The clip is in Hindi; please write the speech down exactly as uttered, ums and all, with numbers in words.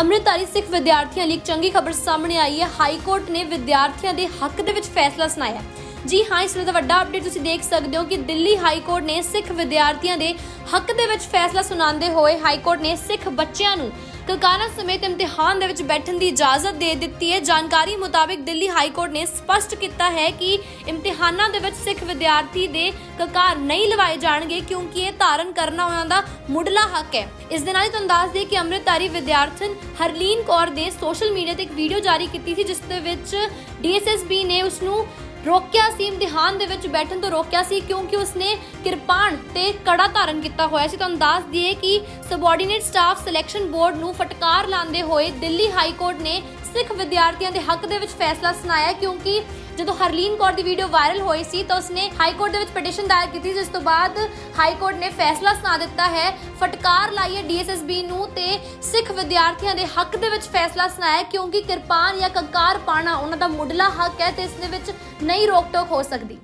अमृतधारी सिख विद्यार्थियों ਲਈ ਚੰਗੀ खबर सामने आई है। हाई कोर्ट ने विद्यार्थियों के हक ਦੇ ਵਿੱਚ फैसला सुनाया। जी हाँ, इस तरह का वड्डा अपडेट तुसीं देख सकते हो कि दिल्ली हाई कोर्ट ने सिख विद्यार्थियों के हक दे विच फैसला सुनाते हुए हाई कोर्ट ने सिख बच्चों नूं ककाना समेत इम्तिहान दे विच बैठण की इजाजत दे दी है। जानकारी मुताबिक दिल्ली हाई कोर्ट ने स्पष्ट किया है कि इम्तिहानों दे विच सिख विद्यार्थी दे ककार नहीं लवाए जाएंगे क्योंकि ये धारण करना उन्होंने का मुढ़ला हक है। इस दे नाल तुहानूं दस दे कि अमृतधारी विद्यार्थन हरलीन कौर ने सोशल मीडिया ते एक वीडियो जारी की थी जिस डी एस एस बी ने उसनूं रोकिया सी, इम्तिहान दे विच बैठण तो रोकिया सी क्योंकि उसने किरपान ते कड़ा धारण किया होया सी। तुहानूं दस दईए कि सबऑर्डीनेट स्टाफ सिलेक्शन बोर्ड नूं फटकार लांदे होए दिल्ली हाई कोर्ट ने सिख विद्यार्थियों के हक दे विच फैसला सुनाया क्योंकि जो हरलीन कौर की वीडियो वायरल हुई सी तो उसने हाई कोर्ट के पटिशन दायर की थी, जिस तो बाद हाई कोर्ट ने फैसला सुना दिता है। फटकार लाई है डी एस एस बी नूं ते सिख विद्यार्थियों के हक के फैसला सुनाया क्योंकि किरपान या ककार पाना उन्हों का मुढ़ला हक है तो इस नहीं रोक टोक हो सकती।